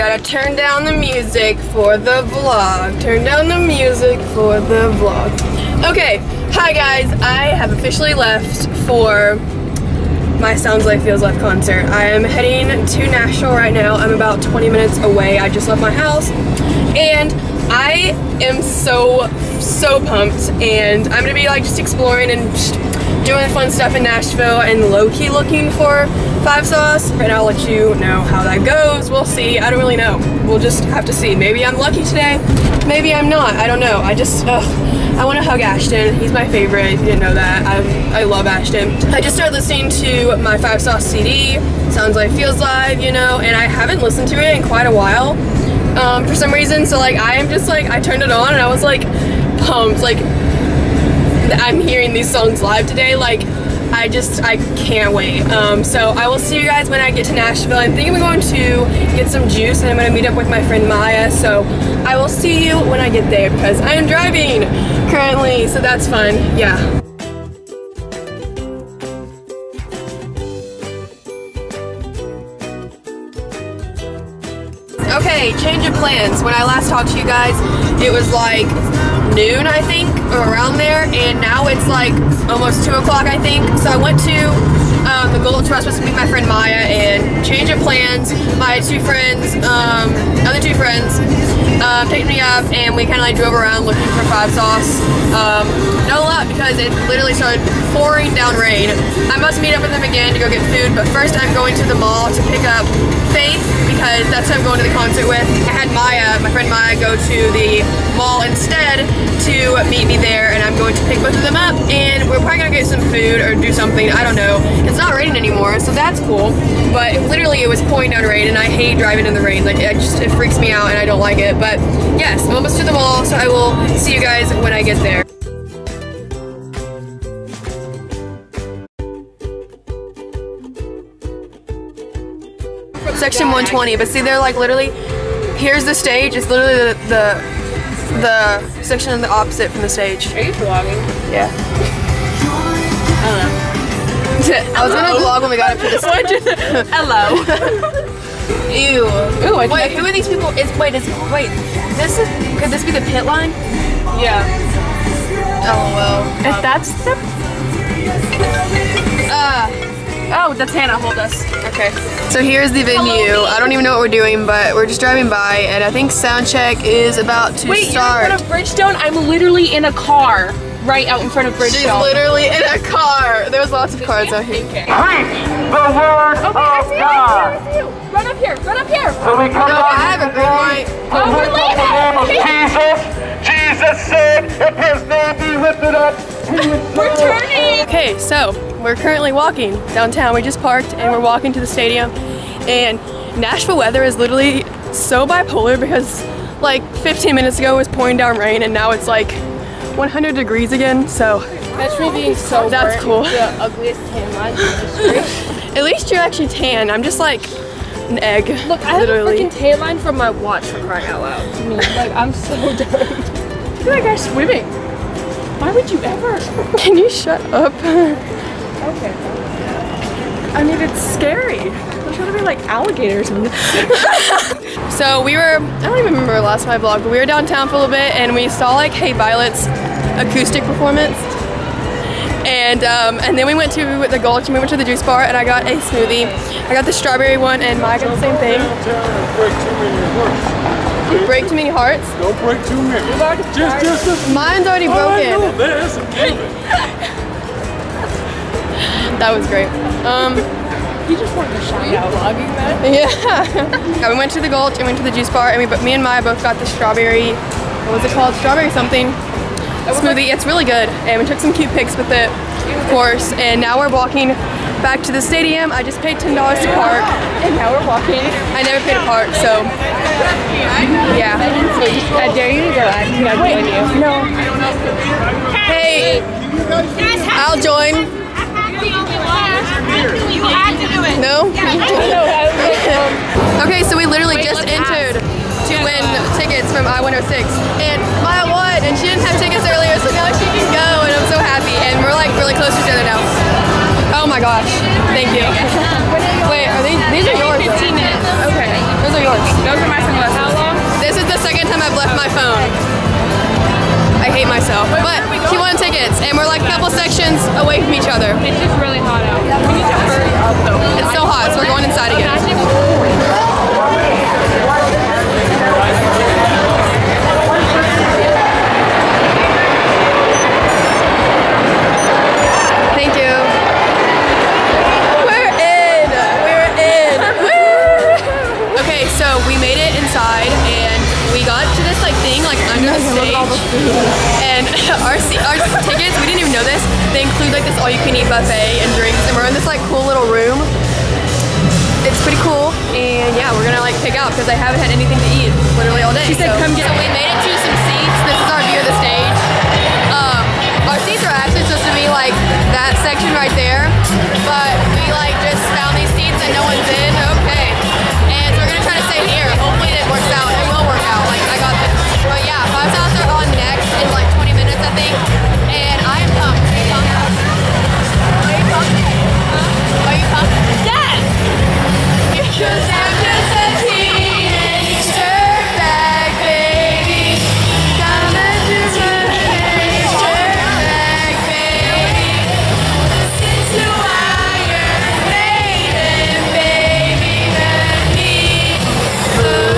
gotta turn down the music for the vlog. Turn down the music for the vlog. Okay, hi guys. I have officially left for my Sounds Like Feels Live concert. I am heading to Nashville right now. I'm about 20 minutes away. I just left my house and I am so pumped, and I'm gonna be like just exploring and just doing fun stuff in Nashville and low-key looking for 5SOS, and I'll let you know how that goes. We'll see. I don't really know. We'll just have to see. Maybe I'm lucky today. Maybe I'm not. I don't know. I just, I want to hug Ashton. He's my favorite. If you didn't know that, I love Ashton. I just started listening to my 5SOS CD, Sounds Like Feels Live, you know, and I haven't listened to it in quite a while for some reason. So like, I am just like, I turned it on and I was like pumped. Like, I'm hearing these songs live today. Like, I can't wait. So I will see you guys when I get to Nashville. I think I'm going to get some juice and I'm gonna meet up with my friend Maya. So I will see you when I get there because I am driving currently, so that's fun, yeah. Okay, change of plans. When I last talked to you guys, it was like noon, I think, or around there, and now it's like almost 2 o'clock, I think. So I went to the Gulch where I was supposed to meet my friend Maya, and change of plans. My two friends, other two friends, picked me up, and we kind of like drove around looking for 5SOS. Not a lot because it literally started pouring down rain. I must meet up with them again to go get food, but first I'm going to the mall to pick up Faith, because that's who I'm going to the concert with. I had Maya, my friend Maya, go to the mall instead to meet me there, and I'm going to pick both of them up, and we're probably gonna get some food or do something, I don't know. It's not raining anymore, so that's cool, but literally it was pouring down rain, and I hate driving in the rain. Like, it freaks me out, and I don't like it, but yes, I'm almost to the mall, so I will see you guys when I get there. Section 120, but see, they're like literally, here's the stage, it's literally the section on the opposite from the stage. Are you vlogging? Yeah. I don't know. I was gonna vlog when we got up to this. Hello. Ew. Ooh, wait, who are these people? Could this be the pit line? Yeah. LOL. If that's the... Oh, that's Hannah, hold us. Okay. So here's the venue. I don't even know what we're doing, but we're just driving by, and I think sound check is about to start. Wait, you're in front of Bridgestone? I'm literally in a car right out in front of Bridgestone. She's literally in a car. There's lots of cars out here. Preach the word of God. Okay, I see you. Run up here. Run up here. So we come up today to lift up the name of Jesus. Jesus said, if his name be lifted up, he would. We're turning. Okay, so we're currently walking downtown. We just parked and we're walking to the stadium, and Nashville weather is literally so bipolar because like 15 minutes ago it was pouring down rain and now it's like 100 degrees again, so. Especially being so that's cool. The ugliest tan line in history. At least you're actually tan. I'm just like an egg. Look, I literally have a freaking tan line from my watch, for crying out loud. I mean, like, I'm so dirty. Look at that guy swimming. Why would you ever? Can you shut up? Okay. I mean, it's scary. We're trying to be like alligators. So we were, I don't even remember last my vlog, but we were downtown for a little bit and we saw like Hey Violet's acoustic performance. And then we went to the Gulch and we went to the juice bar and I got a smoothie. I got the strawberry one and Mike got the same thing. Break too many hearts? Don't break too many. Just mine's already broken. That was great. You just wanted to shout out vlogging that. Yeah. We went to the Gulch and went to the juice bar, and me and Maya both got the strawberry, what was it called? Strawberry something smoothie. It's really good. And we took some cute pics with it, of course. And now we're walking back to the stadium. I just paid $10 to park. And now we're walking. I never paid to park, so. Yeah. I dare you to go. I can join you. No. Hey. I'll join. You had to do it. No? Okay, so we literally just entered to win tickets from I106. And Maya won, and she didn't have tickets earlier, so now she can go, and I'm so happy. And we're like really close to each other now. Oh my gosh. Thank you. Wait, these are yours though. Okay. Those are yours. Those are mine. I've left my phone. I hate myself. But she won tickets, and we're like a couple sections away from each other. It's just really hot out. We need to hurry up, though. It's so hot, so we're going inside again. And our tickets, we didn't even know this, they include like this all-you-can-eat buffet and drinks, and we're in this like cool little room. It's pretty cool, and yeah, we're gonna like pick out because I haven't had anything to eat literally all day. She said come get it. So we made it to some seats. This is our view of the stage. Our seats are actually supposed to be like that section right there, but we like just found these seats and no one's in. Okay. And so we're gonna try to stay here. Hopefully it works out. It will work out. Like I got this. But yeah, 5SOS are on next in like 20 minutes, I think. And I am pumped. Are you pumped? Are you pumped? Yes! Because I'm just a teenage dirtbag, baby. I'm a teenage dirtbag, baby. Since the wire made it, baby, let me move.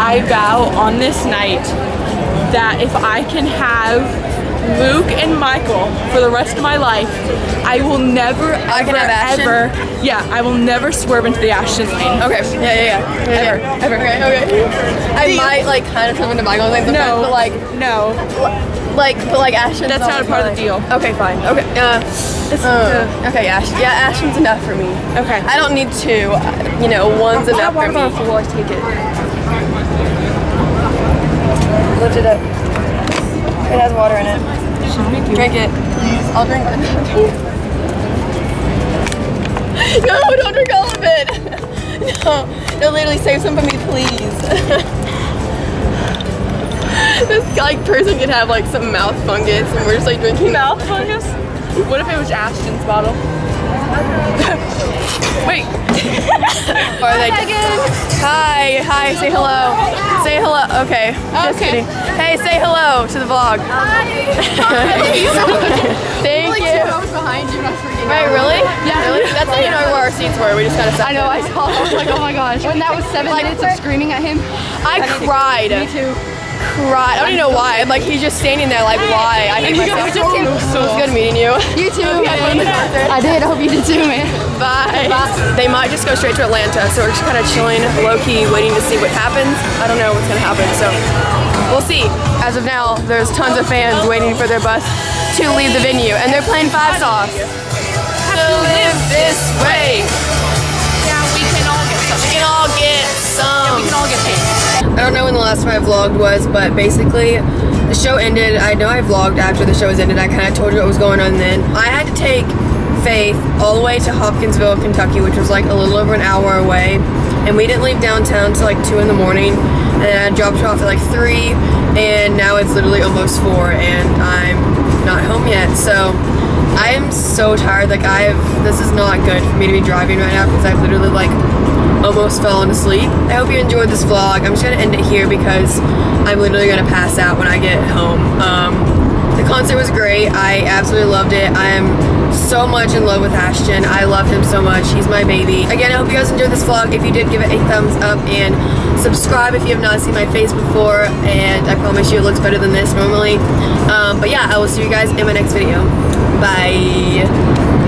I vow on this night that if I can have Luke and Michael for the rest of my life. I will never, I will never swerve into the Ashton lane. Okay. Ever. Okay. I might like kind of swerve into Michael's lane, but like Ashton's. That's not a part of the deal. Okay, fine. Okay. Ashton. Yeah, Ashton's enough for me. Okay. I don't need two. You know, one's enough for me. I want to always take it. Lift it up. It has water in it. Drink it. Please. I'll drink it. No, don't drink all of it. No, literally save some for me, please. This like person could have like some mouth fungus, and we're just like drinking mouth fungus. What if it was Ashton's bottle? Wait. Are they hi, say hello. Say hello. Okay. Just kidding. Hey, say hello to the vlog. Hi. Thank you. I was behind you, not freaking out. Wait, really? Yeah. Really? That's how you know where our seats were. We just kind of sat. I know. I saw. I was like, oh my gosh. When that was 7 minutes of screaming at him, I cried. Me too. I don't even know why. Like, he's just standing there like, why? I hate myself. It was good meeting you. You too, man. I did. I hope you did too, man. Bye. They might just go straight to Atlanta, so we're just kind of chilling, low-key, waiting to see what happens. I don't know what's going to happen, so we'll see. As of now, there's tons of fans waiting for their bus to leave the venue, and they're playing 5SOS. So live this way. Yeah, we can all get some. We can all get some. Yeah, we can all get paid. I don't know when the last time I vlogged was, but basically the show ended. I know I vlogged after the show was ended. I kind of told you what was going on then. I had to take Faith all the way to Hopkinsville, Kentucky, which was like a little over an hour away. And we didn't leave downtown till like 2 in the morning. And I dropped her off at like 3. And now it's literally almost 4 and I'm not home yet. So I am so tired. Like this is not good for me to be driving right now because I've literally like almost fallen asleep. I hope you enjoyed this vlog. I'm just gonna end it here because I'm literally gonna pass out when I get home. The concert was great. I absolutely loved it. I am so much in love with Ashton. I love him so much. He's my baby. Again, I hope you guys enjoyed this vlog. If you did, give it a thumbs up and subscribe if you have not seen my face before, and I promise you it looks better than this normally. But yeah, I will see you guys in my next video. Bye.